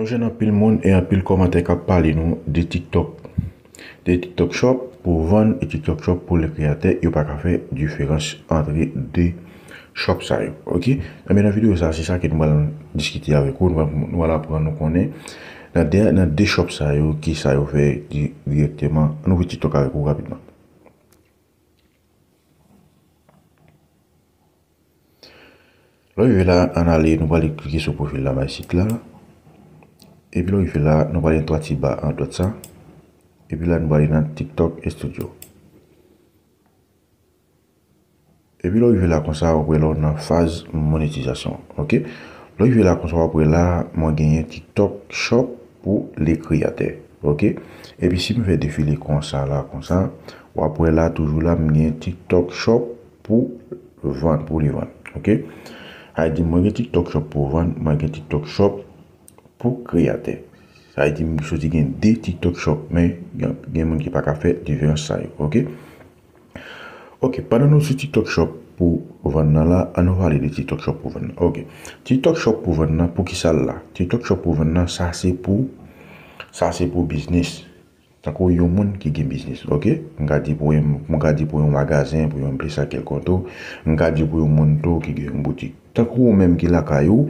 Nous avons un peu de monde et un peu de commentaires qui parlent de TikTok. De TikTok Shop pour vendre et TikTok Shop pour les créateurs. Il n'y a pas qu'à faire différence entre deux shops. Ok? Dans la vidéo, c'est ça que nous allons discuter avec vous. Nous allons apprendre à connaître. Dans deux shops qui sont faits directement. Nous allons TikTok avec vous rapidement. Là, je vais là en aller. Nous allons cliquer sur le profil là, site là. Et puis là, je vais là. Nous allons aller droit ici bas en droit de ça. Et puis là, nous allons dans TikTok Studio. Et puis là, je vais là comme ça, après là, dans phase monétisation. Ok? Là, je vais là comme ça, après là, moi gagner TikTok Shop pour les créateurs. Ok? Et puis si je fais défiler comme ça, ou après là, toujours là, je gagne TikTok Shop pour vendre, pour les vendre. Ok? Alors, je gagne TikTok Shop pour vendre, je gagne TikTok Shop pour créateurs. Ça veut dire que je gagne des TikTok Shop, mais il y a des gens qui n'ont pas qu'à faire différence. Ok? Ok, pendant nous sur TikTok Shop pour vendre là, on va aller de TikTok Shop pour vendre. Ok. TikTok Shop pour vendre, pour qui ça là? TikTok Shop pour vendre, ça c'est pour. Ça c'est pour business. C'est pour les gens qui gagnent business. Ok? On va dire pour un magasin, pour un place à quel compte. On va dire pour un monto qui gagne une boutique. C'est pour même qui la caillou.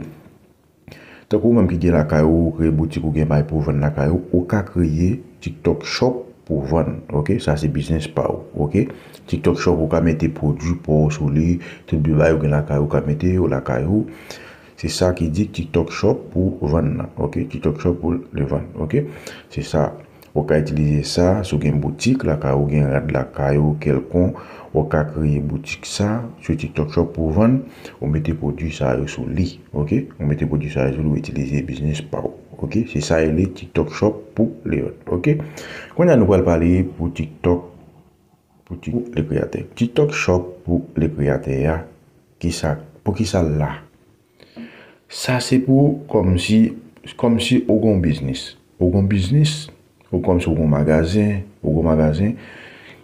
Ou même qui a la caillou, créer boutique ou gain pour vendre la caillou, ou qu'à créer TikTok Shop pour vendre. Ok, ça c'est business par ok. TikTok Shop ou qu'à mettre produit pour sous lui, tout le bail ou gain la caillou, qu'à mettre ou la caillou. C'est ça qui dit TikTok Shop pour vendre. Ok, TikTok Shop pour le vendre. Ok, c'est ça. Ou qu'à utiliser ça sur une boutique, la caillou, gain de la caillou, quelconque. Ou qu'à créer boutique ça sur TikTok Shop pour vendre, on mettait produit ça sur lui, ok? On mettait produit ça sur lui, utiliser business par ok? C'est ça les TikTok Shop pour les autres, ok? Quand on va parler pour TikTok, pour les créateurs, TikTok Shop pour les créateurs, qui ça, pour qui ça là? Ça c'est pour comme si au grand business, ou comme si au grand magasin.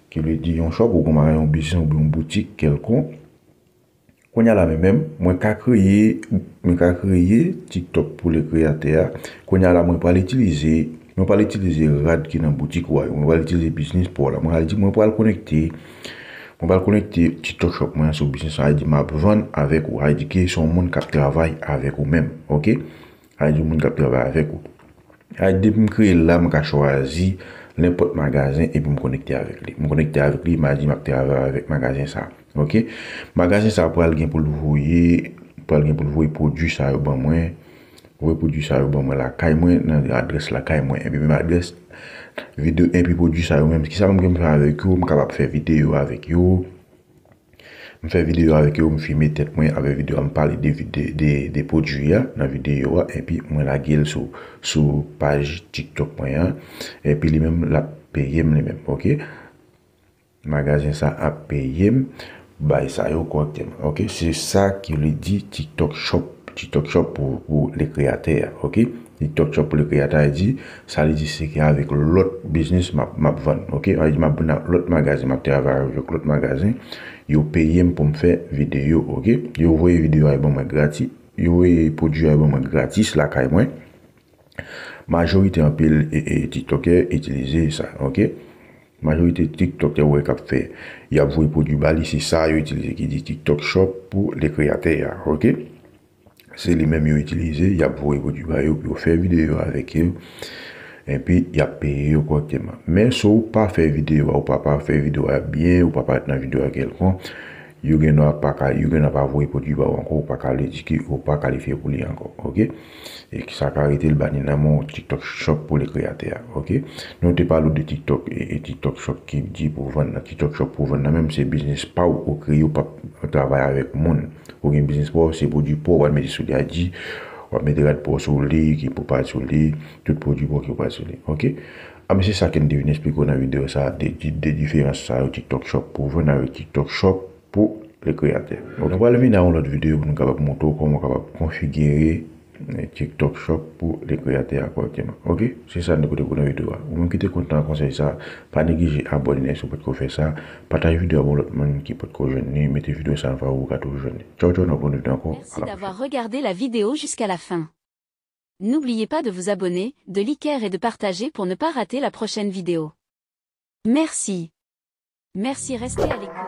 Qui lui dit un shop ou qu'on a un business ou une boutique quelconque, qu'on y a la même, moi qu'à créer TikTok pour les créateurs, qu'on y a la moi pas l'utiliser, rad qui dans boutique ouais, on va l'utiliser business pour là, moi dit moi pas le connecter, TikTok Shop moi sur business, on dit m'a vendre avec ou, on dit que son monde qui travaille avec ou même, ok, on dit monde qui travaille avec ou, on dit me créer là moi choisir n'importe magasin et puis me connecter avec lui. M'a dit avec magasin ça. OK? Magasin ça pour aller pour le voyer, produit ça au ban moins. Ou produit ça au ban moins la caille moins dans adresse la caille moins et puis même adresse vidéo et puis produit ça même ce qui ça me faire avec eux, me capable faire vidéo avec eux. Me faire vidéo avec eux, me filmer tête moins avec vidéo, me parler des produits là dans vidéo et puis moi la gueule sur page TikTok moi et puis lui même la payer lui même OK magasin ça a payé bah ça yo correctement OK c'est ça qui lui dit TikTok Shop pour les créateurs OK TikTok Shop pour les créateurs dit ça lui dit c'est qu'avec l'autre business m'a vendre OK on dit m'a l'autre magasin m'a travailler avec l'autre magasin yo payer pour me faire vidéo OK yo voyez vidéo à bon gratuit yo voyez produit à bon gratuit la caille moi majorité en pile et TikToker utiliser ça OK majorité TikToker ouais qu'a fait il y a voyez produit bali c'est ça yo utiliser qui dit TikTok Shop pour les créateurs OK c'est les mêmes yo utiliser il y a voyez produit bali pour faire vidéo avec eux et puis il y a payé correctement mais si vous pas faire vidéo ou pas faire vidéo bien ou pas dans vidéo à quelqu'un vous n'avez pas voyé produit encore pas qualifié ou pas qualifié pour lui encore OK et qui ça carité le banni dans mon TikTok Shop pour les créateurs OK nous te parlons de TikTok et TikTok Shop qui dit pour vendre TikTok Shop pour vendre même c'est business pas ou créer ou pas travailler avec monde ou un business pour c'est produit pour on met sur les dit on met des pour sur les qui pour pas sur les tout produit pour qui pas sur les OK ah mais c'est ça qu'on devine expliquer dans vidéo ça des différences ça au TikTok Shop pour vendre avec TikTok Shop pour les créateurs. Donc, on va le venir dans l'autre vidéo pour nous capable montrer comment on peut configurer TikTok Shop pour les créateurs correctement. OK? C'est ça notre pour la vidéo. Vous même qui êtes content conseil ça, pas négliger abonner si vous pouvez faire ça, partager vidéo avec l'autre monde qui peut vous jeune, mettez vidéo ça va vous gâter jeune. Ciao ciao, nous bonne vidéo encore. Merci d'avoir regardé la vidéo jusqu'à la fin. N'oubliez pas de vous abonner, de liker et de partager pour ne pas rater la prochaine vidéo. Merci. Merci, restez à l'écoute.